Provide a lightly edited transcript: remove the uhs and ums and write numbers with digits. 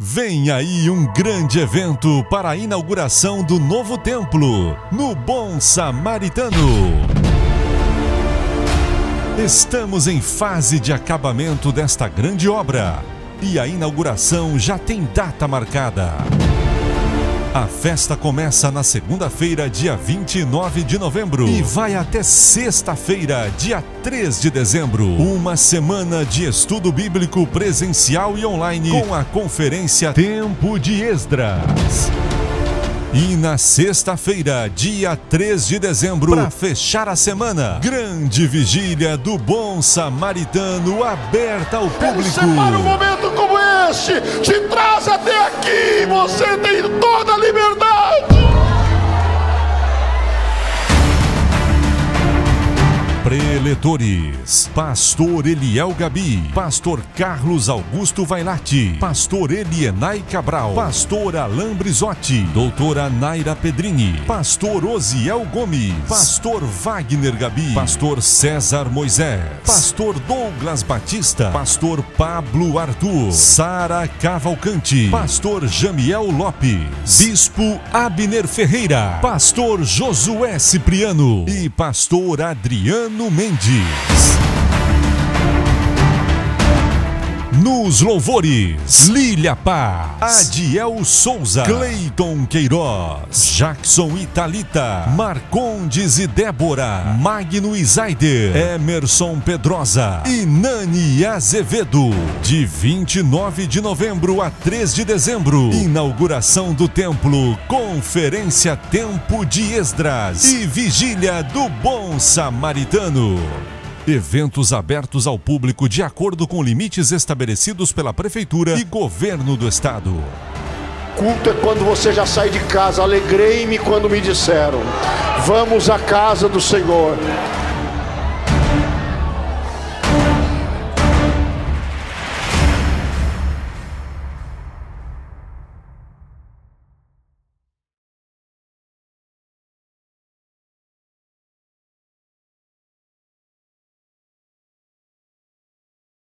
Vem aí um grande evento para a inauguração do novo templo, no Bom Samaritano. Estamos em fase de acabamento desta grande obra e a inauguração já tem data marcada. A festa começa na segunda-feira, dia 29 de novembro, e vai até sexta-feira, dia 3 de dezembro. Uma semana de estudo bíblico presencial e online com a Conferência Tempo de Esdras. E na sexta-feira, dia 3 de dezembro, para fechar a semana, grande vigília do Bom Samaritano aberta ao público. Ele separa um momento como este, te traz até aqui, você tem toda a liberdade. Preletores: pastor Eliel Gaby, pastor Carlos Augusto Vailatti, pastor Elienai Cabral, pastor Alan Brizotti, doutora Nayra Pedrini, pastor Osiel Gomes, pastor Wagner Gaby, pastor César Moisés, pastor Douglas Batista, pastor Pablo Arthur, Sara Cavalcante, pastor Jamiel Lopes, bispo Abner Ferreira, pastor Josué Cipriano e pastor Adriano Mendes. Nos Louvores: Lília Paz, Adiel Souza, Clayton Queiroz, Jackson e Talita, Marcondes e Débora, Magno e Zaider, Emerson Pedrosa e Nani Azevedo. De 29 de novembro a 3 de dezembro, inauguração do templo, Conferência Tempo de Esdras e vigília do Bom Samaritano. Eventos abertos ao público de acordo com limites estabelecidos pela Prefeitura e Governo do Estado. Culto é quando você já sai de casa. Alegrei-me quando me disseram: vamos à casa do Senhor.